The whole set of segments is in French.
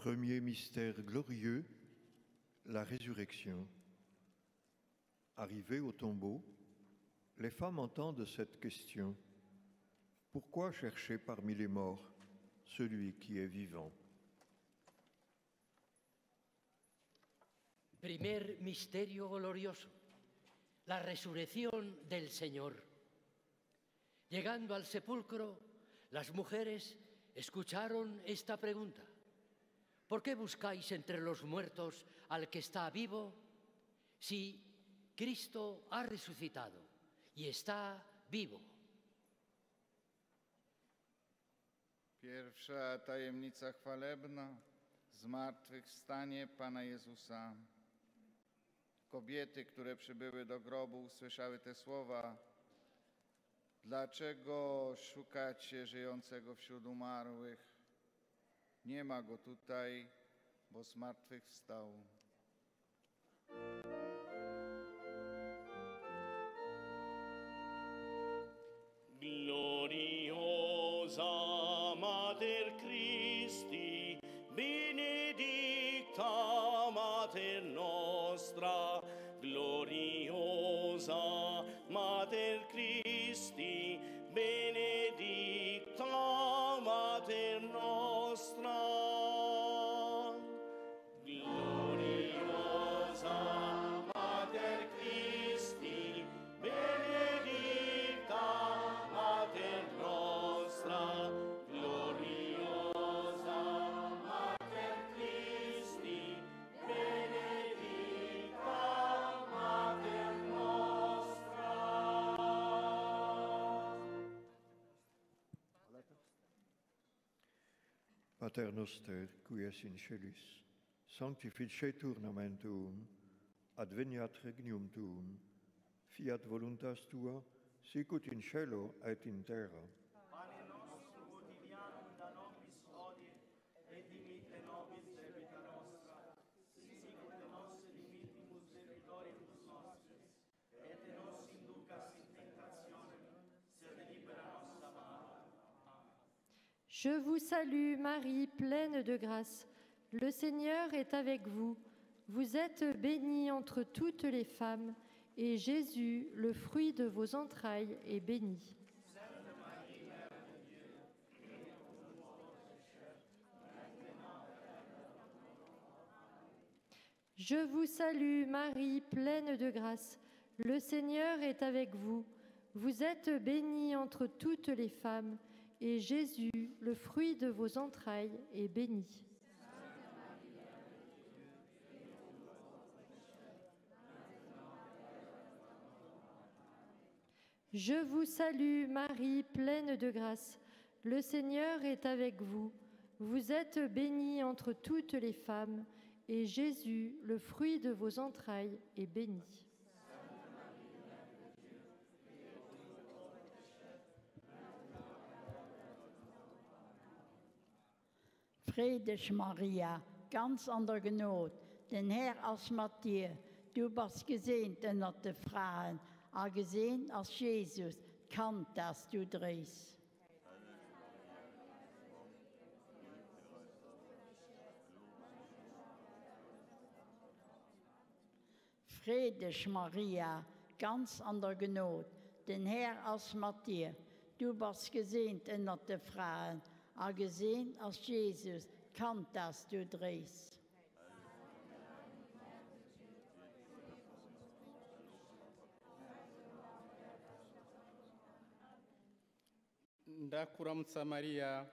Premier mystère glorieux, la résurrection. Arrivées au tombeau, les femmes entendent cette question. Pourquoi chercher parmi les morts celui qui est vivant? Primer misterio glorioso, la resurrección del Señor. Llegando al sepulcro, las mujeres escucharon esta pregunta. ¿Por qué buscáis entre los muertos al que está vivo si Cristo ha resucitado y está vivo? Pierwsza tajemnica chwalebna, zmartwychwstanie Pana Jezusa. Kobiety, które przybyły do grobu, usłyszały te słowa. Dlaczego szukacie żyjącego wśród umarłych? Nie ma go tutaj, bo zmartwychwstał. Gloriosa Mater Christi, benedicta Mater nostra, gloriosa Mater Christi, benedicta Mater nostra. Gloriosa Mater Christi, benedicta Mater nostra, gloriosa Mater Christi, benedicta Mater nostra. Pater noster, qui es in celis, sanctificetur nomen tuum, adveniat regnum tuum, fiat voluntas tua, sicut in cielo et in terra. Pane nostrum quotidianum da nobis odie, et dimitte nobis debita nostra, sicut nos dimittimus debitoribus nostris, et nos inducas in tentationem, sed libera nos da mala. Amen. Je vous salue, Marie, pleine de grâce. Le Seigneur est avec vous. Vous êtes bénie entre toutes les femmes, et Jésus, le fruit de vos entrailles, est béni. Sainte Marie, Mère de Dieu, priez pour nous pauvres pécheurs, maintenant et à l'heure de notre mort. Je vous salue, Marie, pleine de grâce. Le Seigneur est avec vous. Vous êtes bénie entre toutes les femmes, et Jésus, le fruit de vos entrailles, est béni. Je vous salue, Marie, pleine de grâce. Le Seigneur est avec vous. Vous êtes bénie entre toutes les femmes, et Jésus, le fruit de vos entrailles, est béni. Sainte Marie, Mère de Dieu, priez pour nous pauvres pécheurs, maintenant et à l'heure de notre mort. Amen. Friedrich Maria, ganz an der Not, den Herr als Matthias, du warst gesehnt unter den Frauen. Angesehen als Jesus, kanntest du dies. Friedrich Maria, ganz an der Not, den Herr als Matthias, du warst gesehnt unter den Frauen. Angesehen als Jesus, kanntest du dies. Ndakuramutsa Maria,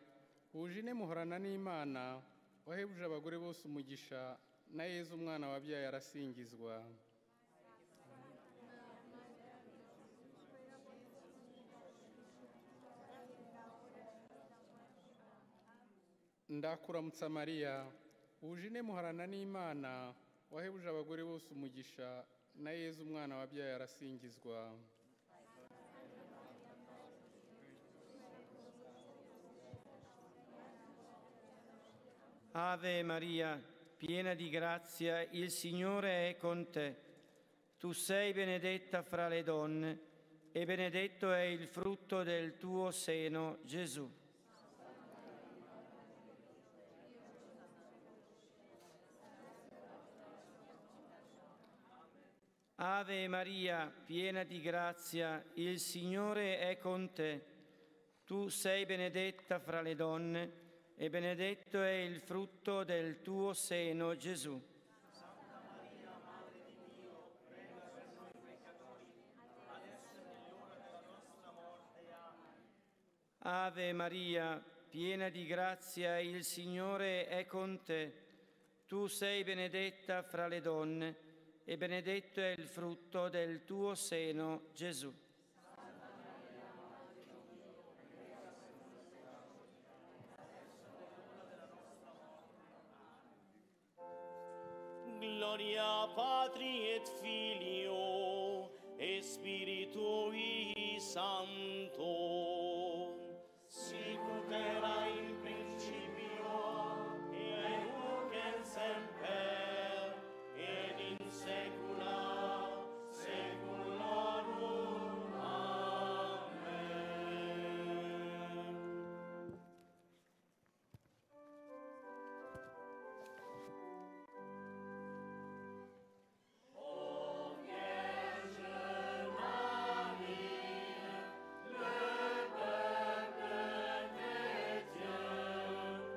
ujine muhorana n'Imana, wahebuje abagore bose umugisha, na Yezu umwana wabyaye arasingizwa. Ndakuramutsa Maria, ujine muhorana n'Imana, wahebuje abagore bose umugisha, na Yezu umwana wabyaye arasingizwa. Ave Maria, piena di grazia, il Signore è con te. Tu sei benedetta fra le donne, e benedetto è il frutto del tuo seno, Gesù. Ave Maria, piena di grazia, il Signore è con te. Tu sei benedetta fra le donne e benedetto è il frutto del tuo seno, Gesù. Santa Maria, Madre di Dio, prega per noi peccatori, adesso e nell'ora della nostra morte. Amen. Ave Maria, piena di grazia, il Signore è con te. Tu sei benedetta fra le donne e benedetto è il frutto del tuo seno, Gesù. Santa Maria, Madre di Dio, prega per noi peccatori, adesso e nell'ora della nostra morte. Amen. Gloria Patri et Filio e Spiritui Santo. Sicut era in principio et nunc et semper. Seculorum. Amen. Ô Vierge Marie, le peuple chrétien, à l'heure de vous prier.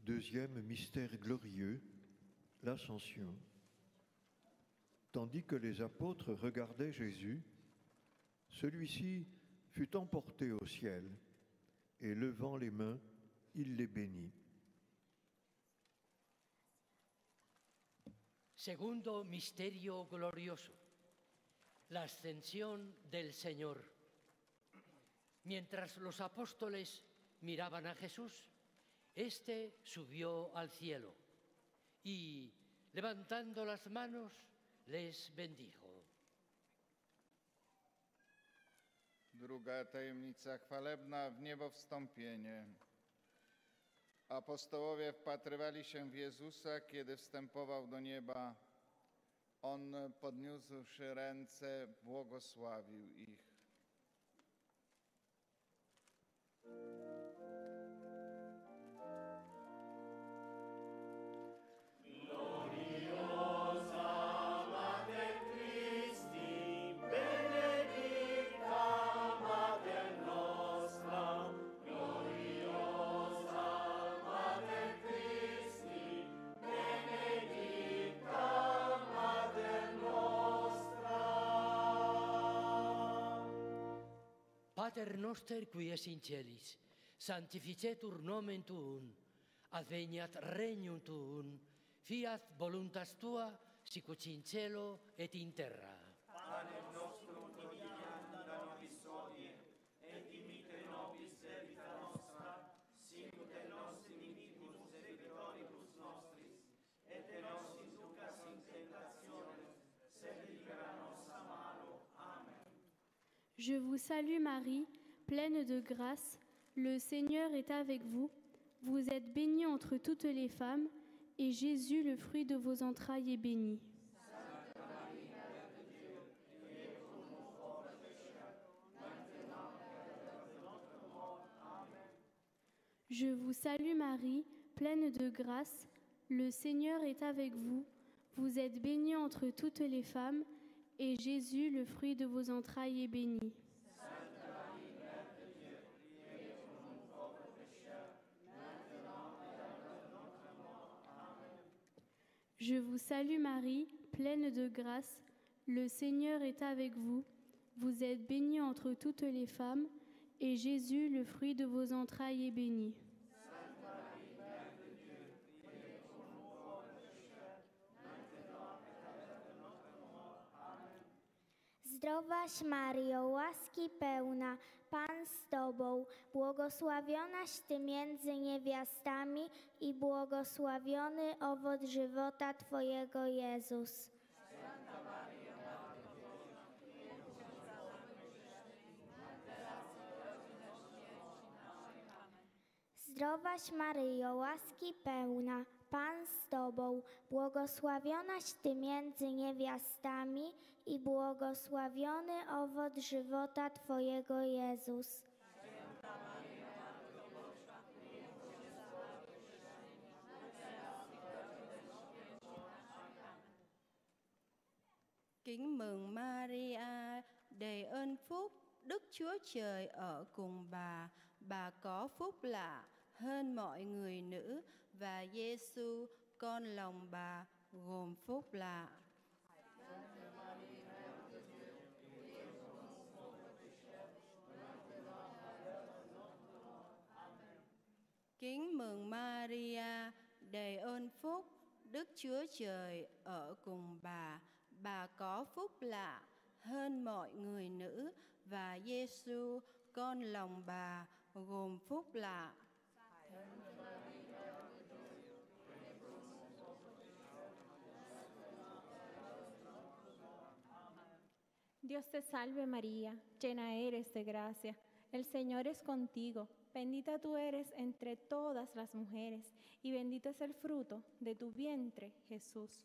Deuxième mystère glorieux, l'ascension. Tandis que les apôtres regardaient Jésus, celui-ci fut emporté au ciel et levant les mains, il les bénit. Segundo misterio glorioso, la ascensión del Señor. Mientras los apóstoles miraban a Jesús, este subió al cielo y, levantando las manos, les bendijo. Druga tajemnica chwalebna, w niebo wstąpienie. Apostołowie wpatrywali się w Jezusa, kiedy wstępował do nieba. On, podniósłszy ręce, błogosławił ich. Gloria. Pater noster qui es in celis, sanctificetur nomen tuum, adveniat regnum tuum, fiat voluntas tua, sicut in cielo et in terra. Panem nostrum quotidianum da nobis hodie, et dimitte nobis debita nostra, sicut et nos dimittimus debitoribus nostris, et nos inducas in tentationem, sed libera nos a malo. Amen. Je vous salue Marie, pleine de grâce, le Seigneur est avec vous. Vous êtes bénie entre toutes les femmes, et Jésus, le fruit de vos entrailles, est béni. Sainte Marie, Mère de Dieu, priez pour nous pauvres pécheurs, maintenant et à l'heure de notre mort. Amen. Je vous salue Marie, pleine de grâce, le Seigneur est avec vous. Vous êtes bénie entre toutes les femmes, et Jésus, le fruit de vos entrailles, est béni. Sainte Marie, Mère de Dieu, priez pour nous pauvres pécheurs, maintenant et à l'heure de notre mort. Amen. Je vous salue Marie, pleine de grâce, le Seigneur est avec vous. Vous êtes bénie entre toutes les femmes, et Jésus, le fruit de vos entrailles, est béni. Sainte Marie, Mère de Dieu, priez pour nous pauvres pécheurs, maintenant et à l'heure de notre mort. Amen. Zdrowaś Mario, łaski pełna, Pan z Tobą, błogosławionaś Ty między niewiastami i błogosławiony owoc żywota Twojego, Jezus. Święta Maria, Matko Boża, módl się za nami grzesznymi, teraz i w godzinę śmierci naszej. Amen. Zdrowaś Maryjo, łaski pełna, Pan z Tobą, błogosławionaś Ty między niewiastami i błogosławiony owoc żywota Twojego, Jezus. Święta Maria, Matko Boża, módl się za nami grzesznymi, teraz i w godzinę śmierci naszej. Amen. Kính mừng Maria, đầy ơn phúc, Đức Chúa Trời ở cùng bà có phúc lạ hơn mọi người nữ, và Giêsu con lòng bà gồm phúc lạ. Kính mừng Maria, đầy ơn phúc, Đức Chúa Trời ở cùng bà có phúc lạ hơn mọi người nữ, và Giêsu con lòng bà gồm phúc lạ. Dios te salve María, llena eres de gracia, el Señor es contigo, bendita tú eres entre todas las mujeres y bendito es el fruto de tu vientre, Jesús.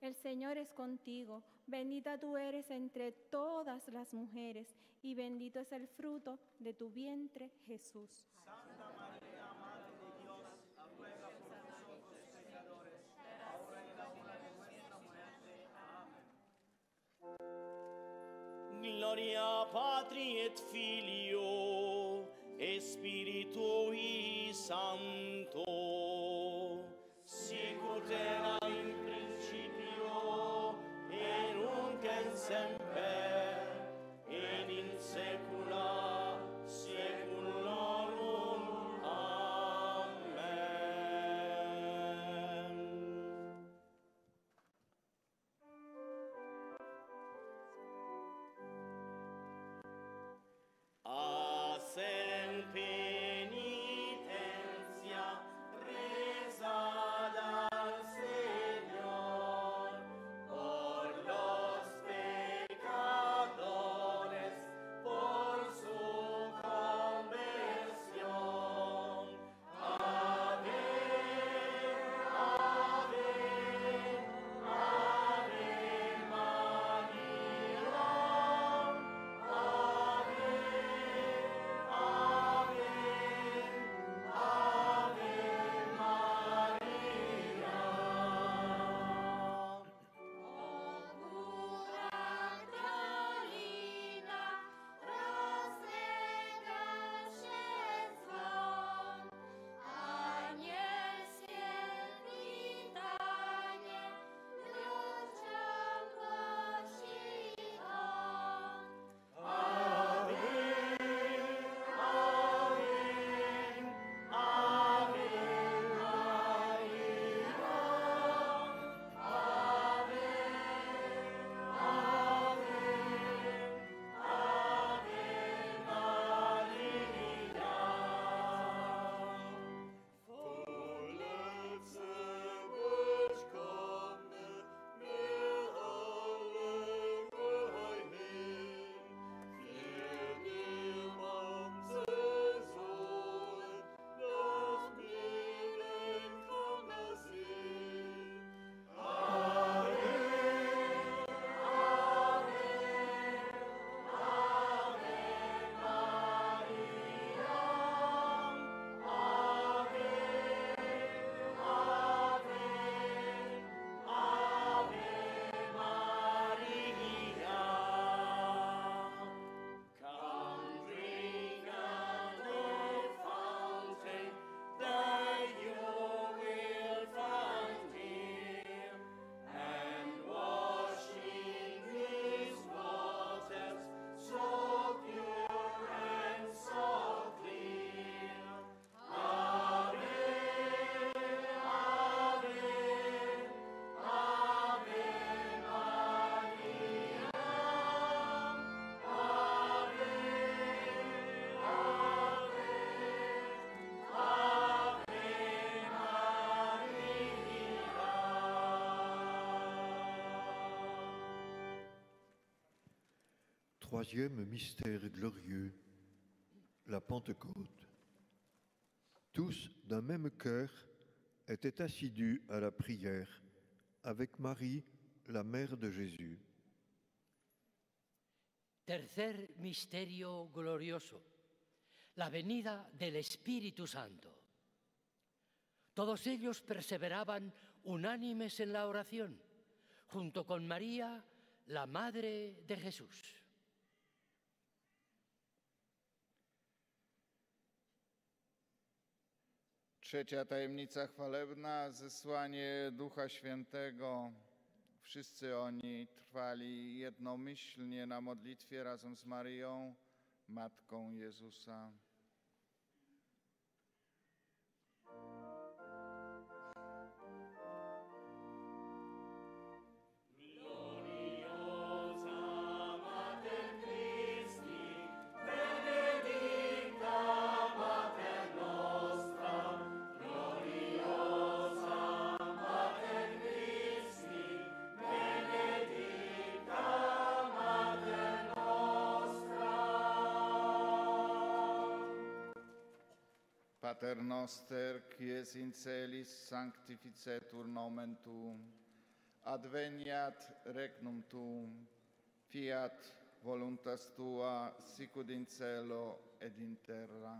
el Señor es contigo, bendita tú eres entre todas las mujeres y bendito es el fruto de tu vientre, Jesús. Santa María, Madre de Dios, ruega por nosotros pecadores, ahora y en la hora de nuestra muerte. Amén. Gloria Patri et Filio, Spiritui Sancto, sicut era in principio, et nunc et semper, et in saecula saeculorum. Amen. Hacen penitencia, rezad al Señor por los pecados. Troisième mystère glorieux, la Pentecôte. Tous, d'un même cœur, étaient assidus à la prière, avec Marie, la mère de Jésus. Tercer misterio glorioso, la venida del Espíritu Santo. Todos ellos perseveraban unánimes en la oración, junto con María, la Madre de Jesús. Trzecia tajemnica chwalebna, zesłanie Ducha Świętego. Wszyscy oni trwali jednomyślnie na modlitwie razem z Maryją, Matką Jezusa. Pater noster, qui es in celis, sanctificetur nomen tuum. Adveniat regnum tuum. Fiat voluntas tua, sicut in cielo et in terra.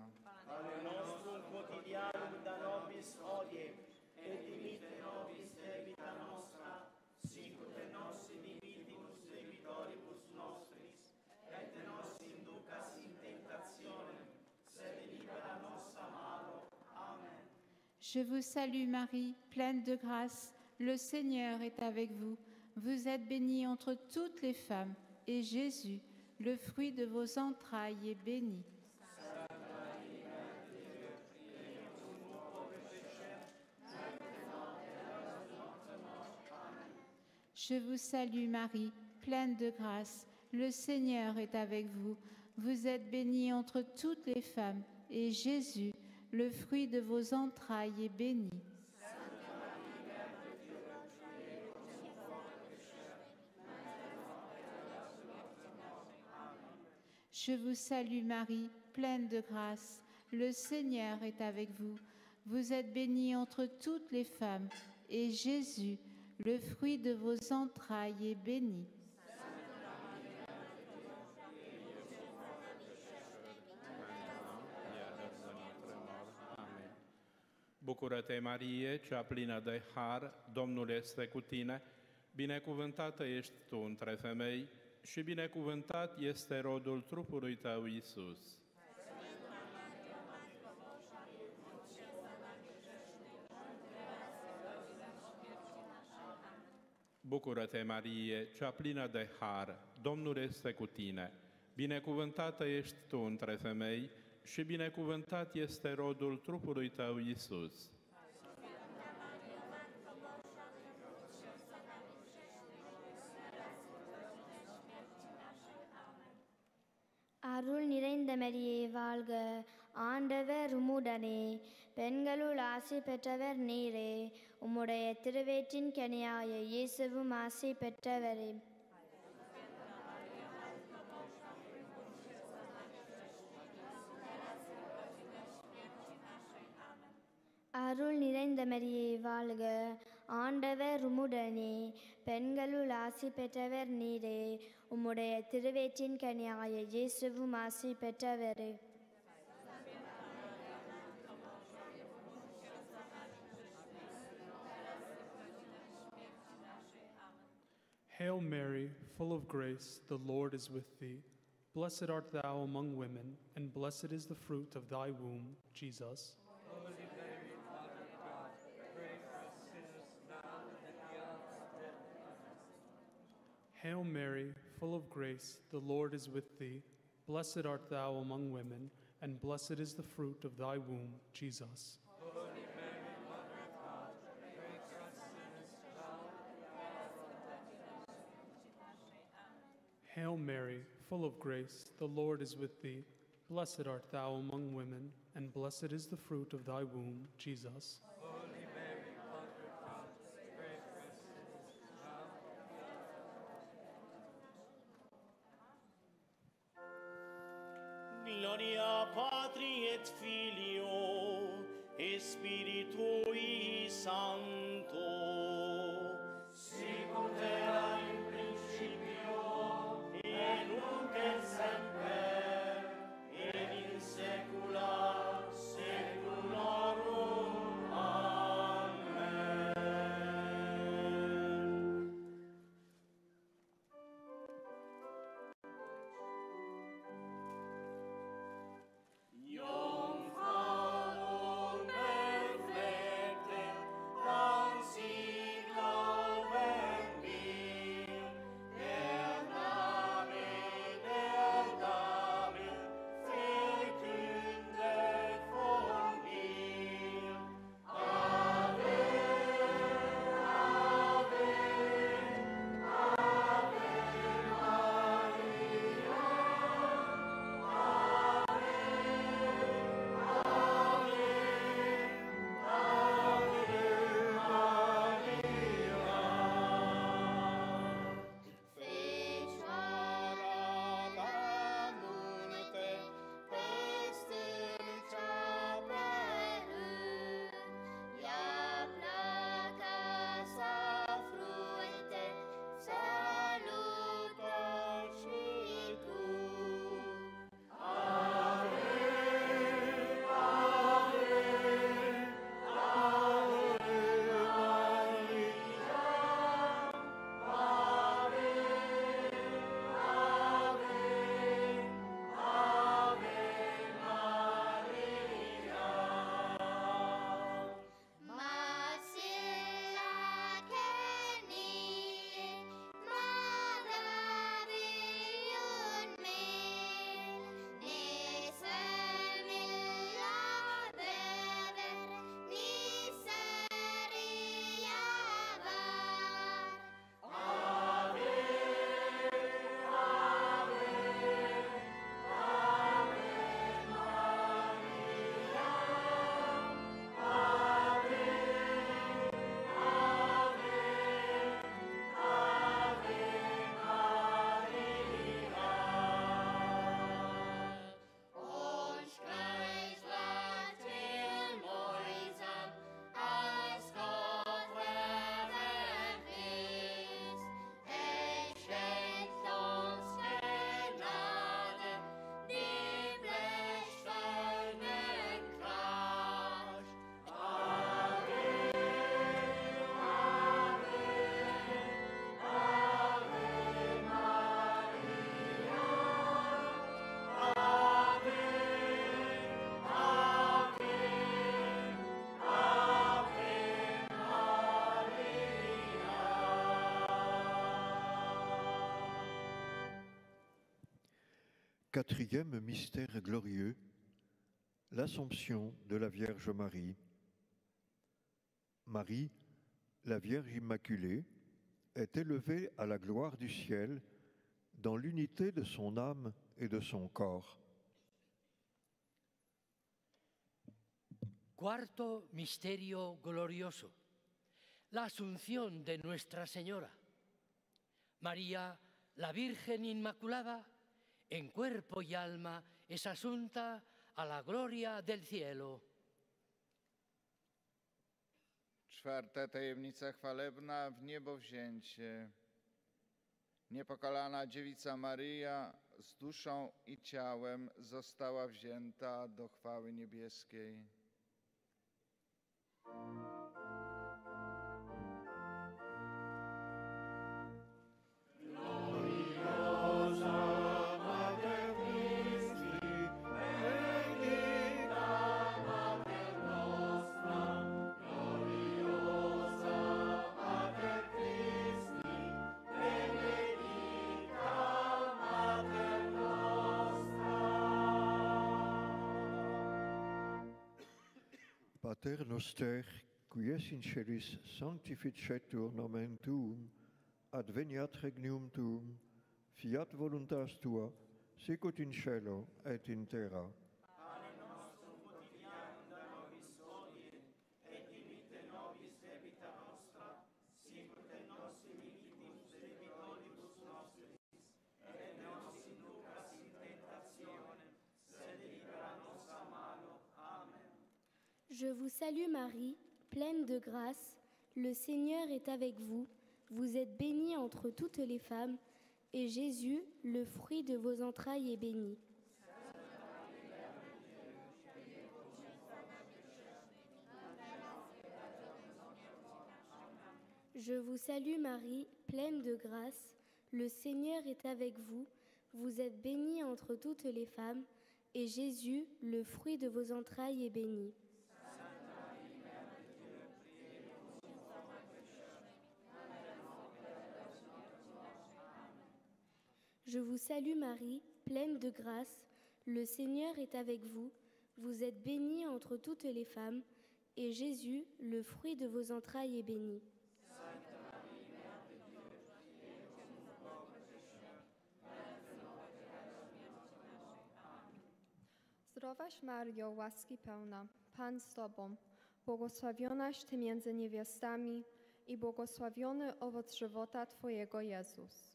Pane nostrum quotidianum da nobis hodie, et dimitte nobis debita nostra, sicut et nos dimittimus debitoribus nostris, et nos inducas in tentationem. Je vous salue Marie, pleine de grâce, le Seigneur est avec vous. Vous êtes bénie entre toutes les femmes, et Jésus, le fruit de vos entrailles, est béni. Je vous salue Marie, pleine de grâce, le Seigneur est avec vous. Vous êtes bénie entre toutes les femmes, et Jésus, le fruit de vos entrailles, est béni. Sainte Marie, Mère de Dieu, priez pour nous pauvres pécheurs, maintenant et à l'heure de notre mort. Amen. Je vous salue Marie, pleine de grâce, le Seigneur est avec vous. Vous êtes bénie entre toutes les femmes, et Jésus, le fruit de vos entrailles, est béni. Bucură-te, Marie, cea plină de har, Domnul este cu tine, binecuvântată ești tu între femei și binecuvântat este rodul trupului tău, Iisus. Bucură-te, Marie, cea plină de har, Domnul este cu tine, binecuvântată ești tu între femei și binecuvântat este rodul trupului tău, Iisus. அருள் நிறைந்த மரியே வாழ்க, ஆண்டவர் உம்முடனே, பெண்களுள் ஆசி பெற்றவர் நீரே, உம்முடைய திருவேற்றின் கனியாய இயேசுவும் ஆசி பெற்றவரே. அருள் நிறைந்த மரியே வாழ்க, ஆண்டவர் உம்முடனே, பெண்களுள் ஆசி பெற்றவர் நீரே, உம்முடைய திருவேற்றின் கனியாய இயேசுவும் ஆசி பெற்றவரே. Hail Mary, full of grace, the Lord is with thee. Blessed art thou among women, and blessed is the fruit of thy womb, Jesus. Hail Mary, full of grace, the Lord is with thee. Blessed art thou among women, and blessed is the fruit of thy womb, Jesus. Holy Mary, Mother of God, pray for us sinners, now and at the hour of our death. Amen. Hail Mary, full of grace, the Lord is with thee. Blessed art thou among women, and blessed is the fruit of thy womb, Jesus. Holy Mary, Mother of God, pray for us sinners, now and at the hour of our death. Gloria Patri et Filio Spiritui Santo, sicut erat in principio et nunc et semper et in saecula saeculorum. Amen. Quatrième mystère glorieux, l'Assomption de la Vierge Marie. Marie, la Vierge Immaculée, est élevée à la gloire du ciel dans l'unité de son âme et de son corps. Cuarto misterio glorioso, la Asunción de Nuestra Señora. María, la Virgen Inmaculada, en cuerpo y alma es asunta a la gloria del cielo. Czwarta tajemnica chwalebna, w niebo wzięcie. Niepokalana dziewica Maria z duszą i ciałem została wzięta do chwały niebieskiej. Pater noster, qui es in celis sanctificetur nomen tuum, adveniat regnum tuum, fiat voluntas tua, sicut in cielo et in terra. Pane nostrum quotidianum da nobis odie, et dimitte nobis debita nostra, sicut et nos dimittimus debitoribus nostris, et nos inducas in tentatione, sed Je vous salue Marie, pleine de grâce, le Seigneur est avec vous. Vous êtes bénie entre toutes les femmes, et Jésus, le fruit de vos entrailles, est béni. Je vous salue Marie, pleine de grâce, le Seigneur est avec vous. Vous êtes bénie entre toutes les femmes, et Jésus, le fruit de vos entrailles, est béni. Je vous salue Marie, pleine de grâce, le Seigneur est avec vous. Vous êtes bénie entre toutes les femmes, et Jésus, le fruit de vos entrailles, est béni. Sainte Marie, Mère de Dieu, priez pour nous pauvres pécheurs, maintenant et à l'heure de notre mort. Amen. Zdrowaś Mario, łaski pełna, Pan z Tobą, błogosławionaś Ty między niewiastami i błogosławiony owoc żywota Twojego, Jezus.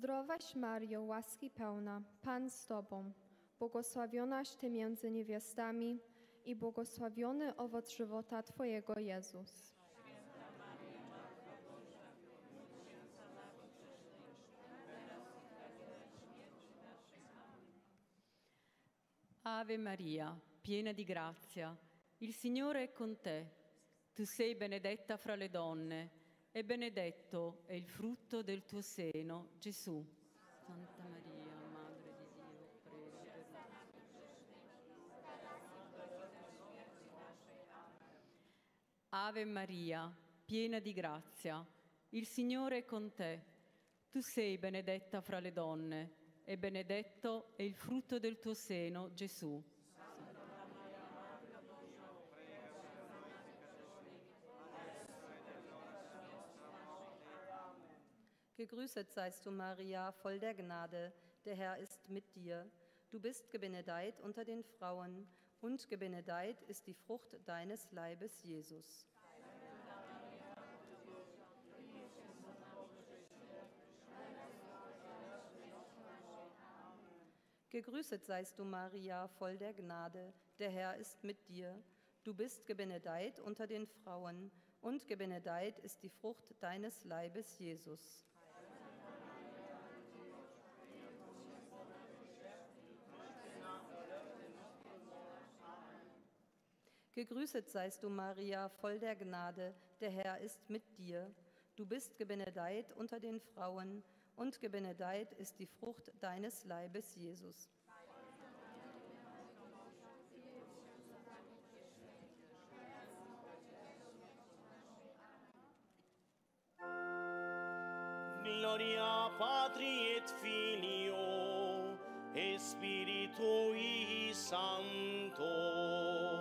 Zdrowaś Mario, łaski pełna, Pan z Tobą, błogosławionaś Ty między niewiastami i błogosławiony owoc żywota Twojego, Jezus. Święta Maria, Matko Boża, módl się za nami grzesznymi, teraz i w godzinę śmierci naszej. Amen. Ave Maria, piena di grazia, il Signore è con te. Tu sei benedetta fra le donne. E benedetto è il frutto del tuo seno, Gesù. Santa Maria, Madre di Dio, prega per noi. Ave Maria, piena di grazia, il Signore è con te. Tu sei benedetta fra le donne, e benedetto è il frutto del tuo seno, Gesù. Gegrüßet seist du, Maria, voll der Gnade, der Herr ist mit dir. Du bist gebenedeit unter den Frauen, und gebenedeit ist die Frucht deines Leibes, Jesus. Gegrüßet seist du, Maria, voll der Gnade, der Herr ist mit dir. Du bist gebenedeit unter den Frauen, und gebenedeit ist die Frucht deines Leibes, Jesus. Gegrüßet seist du, Maria, voll der Gnade, der Herr ist mit dir. Du bist gebenedeit unter den Frauen, und gebenedeit ist die Frucht deines Leibes, Jesus. Gloria Patri et Filio, Spiritui Sancto.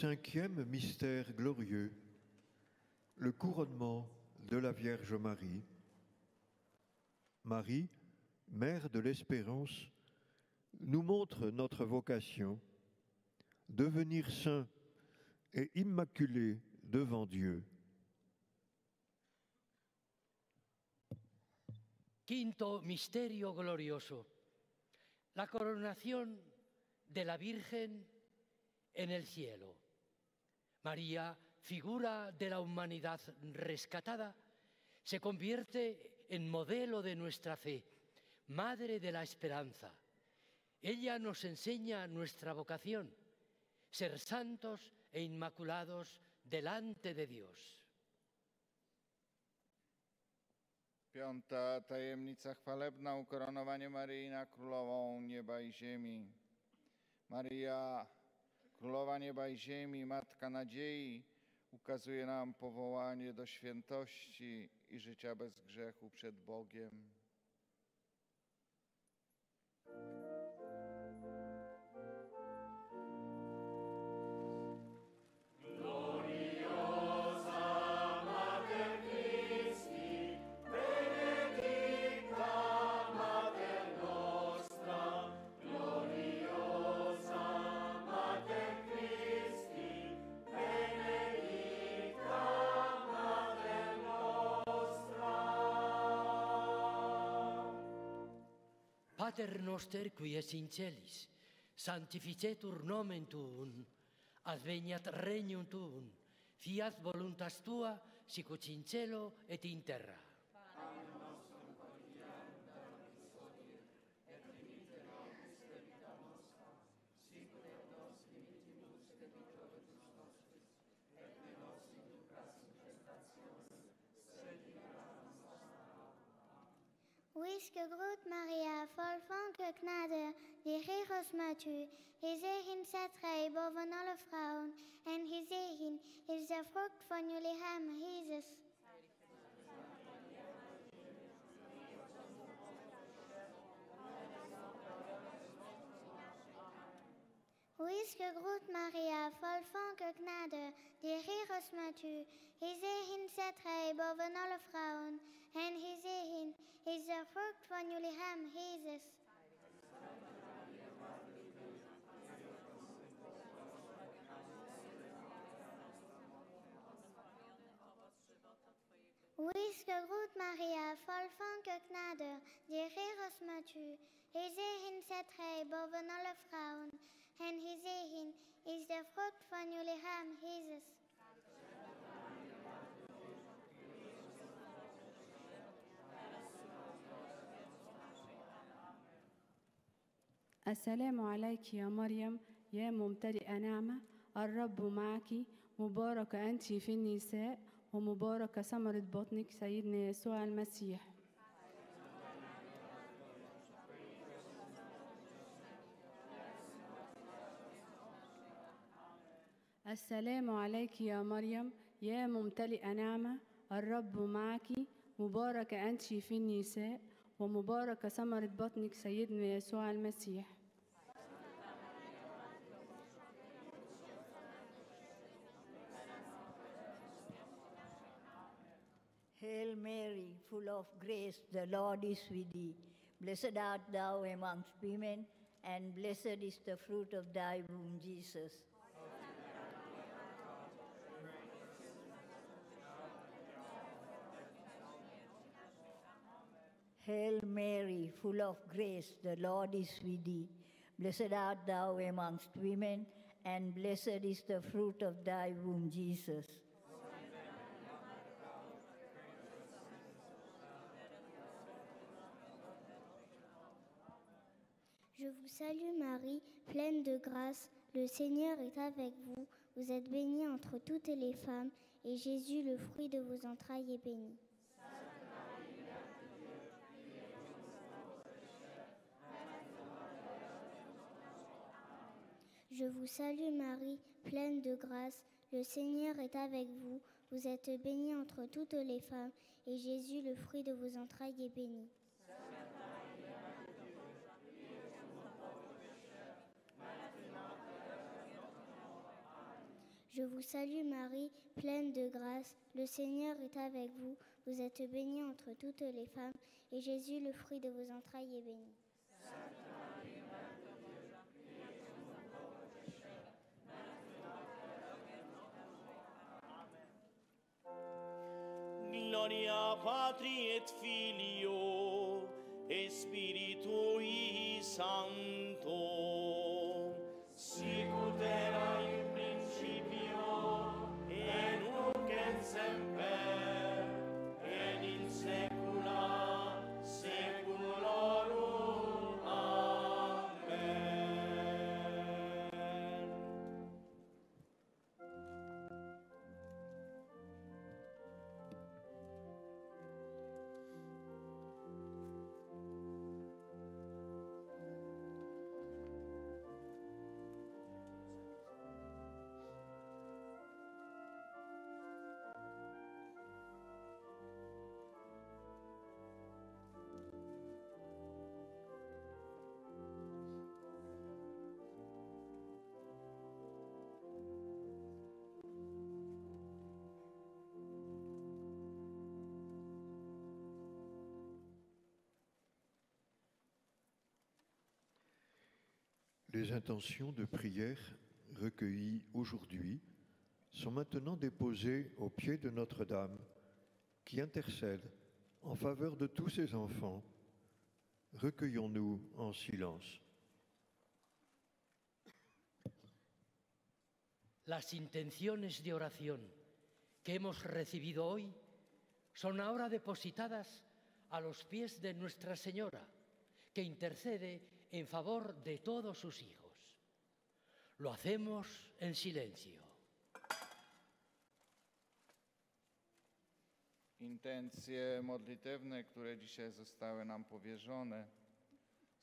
Cinquième mystère glorieux, le couronnement de la Vierge Marie. Marie, mère de l'espérance, nous montre notre vocation, devenir saint et immaculé devant Dieu. Quinto misterio glorioso, la coronación de la Virgen en el cielo. María, figura de la humanidad rescatada, se convierte en modelo de nuestra fe, madre de la esperanza. Ella nos enseña nuestra vocación, ser santos e inmaculados delante de Dios. Piąta tajemnica chwalebna, ukoronowanie Maryi na Królową Nieba i Ziemi. Maria, Królowa Nieba i Ziemi, Matka Nadziei, ukazuje nam powołanie do świętości i życia bez grzechu przed Bogiem. Pater noster qui es in celis, sanctificetur nomen tuum, adveniat regnum tuum, fiat voluntas tua, sicut in cielo et in terra. Wiske groet Maria, vol van genade, die regels met u. Gezegend zijt gij boven alle vrouwen, en gezegend is de vrucht van uw lichaam, Jezus. Wiske groet Maria, vol van genade, die regels met u. Gezegend zijt gij boven alle vrouwen, en gezegend is de vrucht van jullie hem, Jezus. Wees gegroet, Maria, vol van genade, de Heer is met u. Gezegend zijt gij boven alle vrouwen, en gezegend is de vrucht van jullie hem, Jezus. السلام عليك يا مريم يا ممتلئة نعمة الرب معك مباركة أنت في النساء ومباركة ثمرة بطنك سيدنا يسوع المسيح. السلام عليك يا مريم يا ممتلئة نعمة الرب معك مباركة أنت في النساء ومباركة ثمرة بطنك سيدنا يسوع المسيح. Hail Mary, full of grace, the Lord is with thee. Blessed art thou amongst women, and blessed is the fruit of thy womb, Jesus. Hail Mary, full of grace, the Lord is with thee. Blessed art thou amongst women, and blessed is the fruit of thy womb, Jesus. Je vous salue Marie, pleine de grâce, le Seigneur est avec vous. Vous êtes bénie entre toutes les femmes, et Jésus, le fruit de vos entrailles, est béni. Je vous salue Marie, pleine de grâce, le Seigneur est avec vous. Vous êtes bénie entre toutes les femmes, et Jésus, le fruit de vos entrailles, est béni. Je vous salue Marie, pleine de grâce, le Seigneur est avec vous. Vous êtes bénie entre toutes les femmes, et Jésus, le fruit de vos entrailles, est béni. Sainte Marie, Mère de Dieu, priez pour nous pauvres pécheurs, maintenant et à l'heure de notre mort. Amen. Gloria Patri et Filio, Spiritui Santo, sicut erat in principio, et nunc et semper, et in saecula saeculorum. Amen. Les intentions de prière recueillies aujourd'hui sont maintenant déposées aux pieds de Notre-Dame, qui intercède en faveur de tous ses enfants. Recueillons-nous en silence. Las intenciones de oración que hemos recibido hoy son ahora depositadas a los pies de Nuestra Señora, que intercede en favor de todos sus hijos. Lo hacemos en silencio. Intencje modlitewne, które dzisiaj zostały nam powierzone,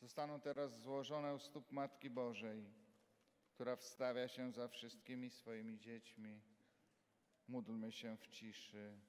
zostaną teraz złożone u stóp Matki Bożej, która wstawia się za wszystkimi swoimi dziećmi. Módlmy się w ciszy.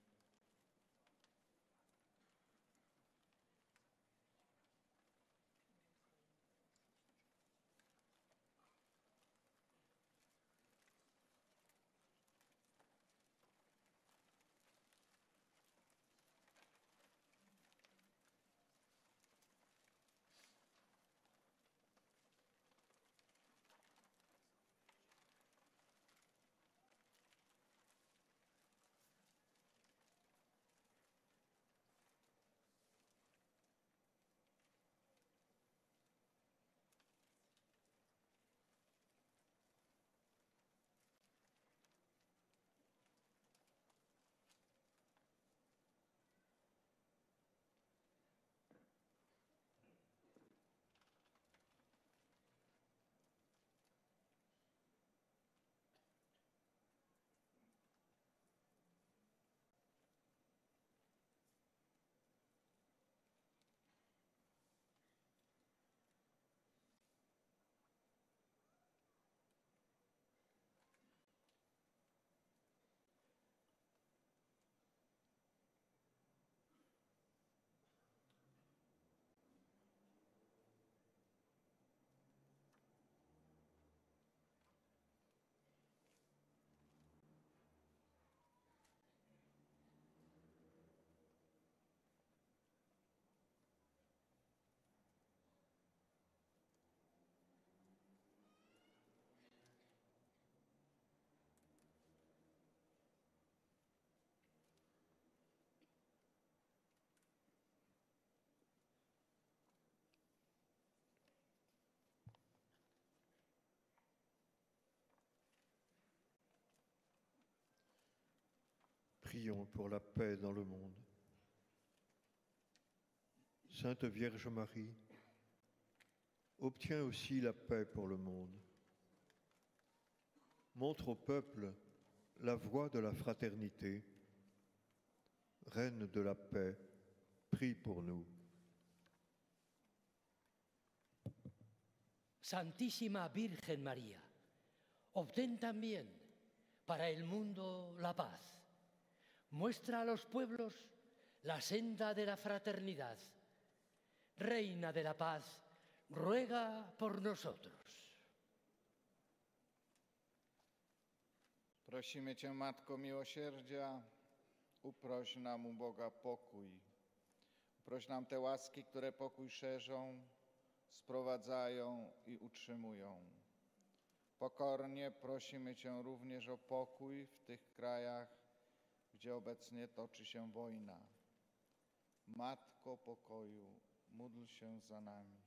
Prions pour la paix dans le monde. Sainte Vierge Marie, obtiens aussi la paix pour le monde. Montre au peuple la voie de la fraternité. Reine de la paix, prie pour nous. Santísima Virgen María, obtén también para el mundo la paz. Muestra a los pueblos la senda de la fraternidad. Reina de la paz, ruega por nosotros. Prosimy Cię, Matko Miłosierdzia, uproś nam u Boga pokój. Uproś nam te łaski, które pokój szerzą, sprowadzają i utrzymują. Pokornie prosimy Cię również o pokój w tych krajach, gdzie obecnie toczy się wojna. Matko pokoju, módl się za nami.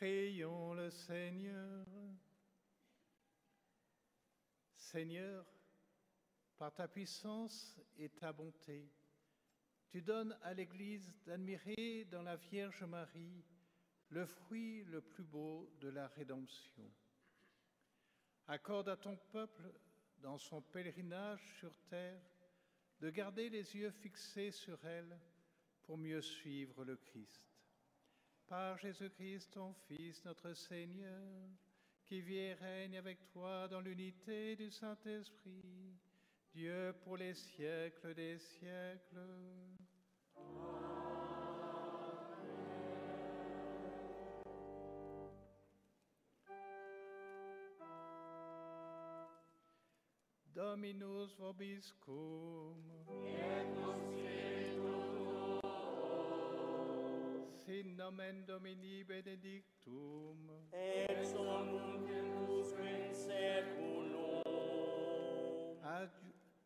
Prions le Seigneur. Seigneur, par ta puissance et ta bonté, tu donnes à l'Église d'admirer dans la Vierge Marie le fruit le plus beau de la rédemption. Accorde à ton peuple, dans son pèlerinage sur terre, de garder les yeux fixés sur elle pour mieux suivre le Christ. Par Jésus-Christ, ton Fils, notre Seigneur, qui vit et règne avec toi dans l'unité du Saint-Esprit, Dieu pour les siècles des siècles. Amen. Dominus vobiscum. In nomen Domini benedictum, ex omnibus in seculum,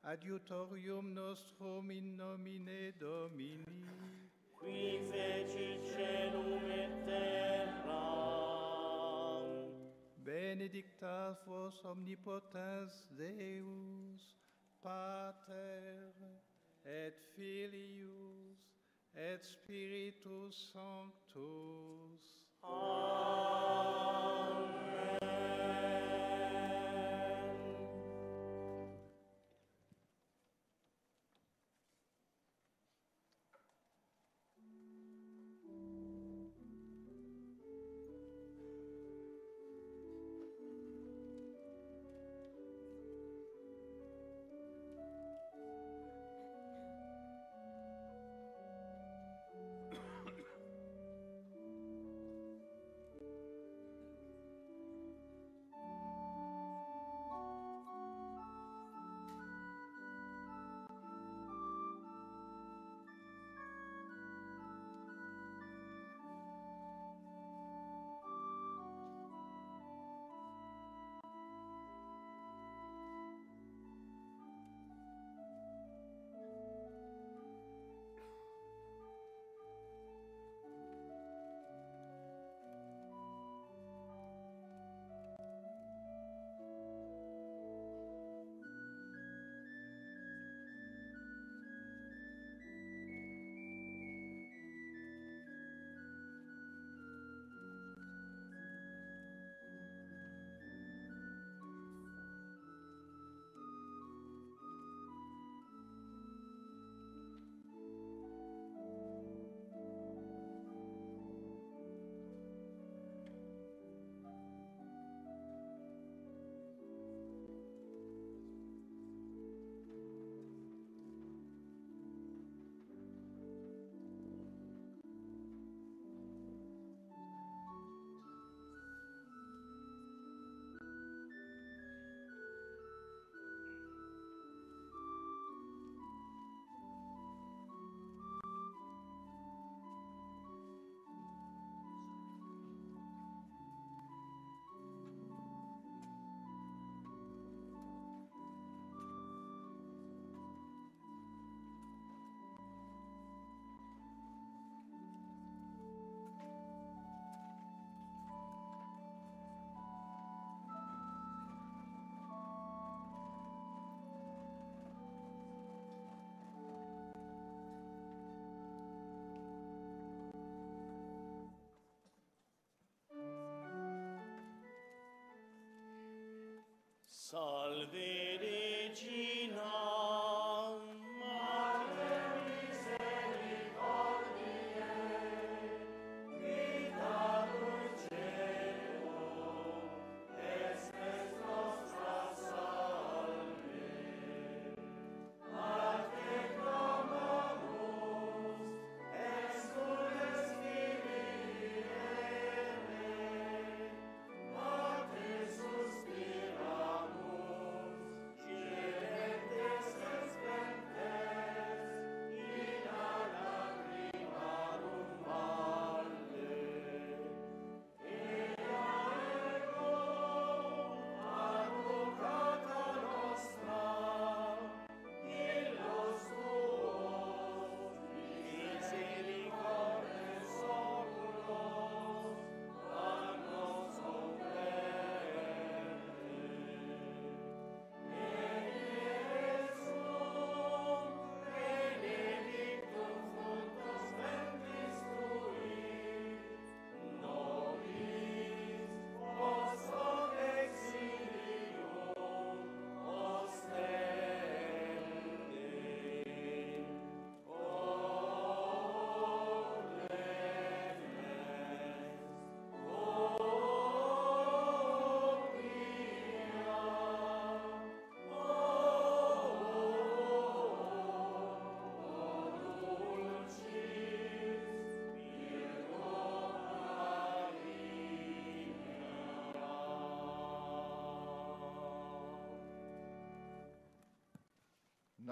adiutorium nostrum in nomine Domini, qui fecit celum et terram. Benedictas vos omnipotens Deus, Pater et Filius, et Spiritus Sanctus. Amen.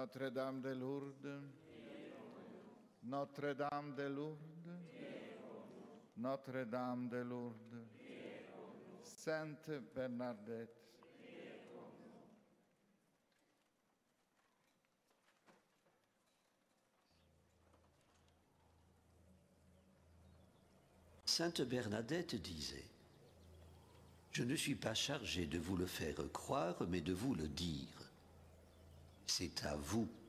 Notre-Dame de Lourdes, Notre-Dame de Lourdes, Notre-Dame de Lourdes, Sainte Bernadette. Sainte Bernadette disait: « Je ne suis pas chargée de vous le faire croire, mais de vous le dire. C'est à vous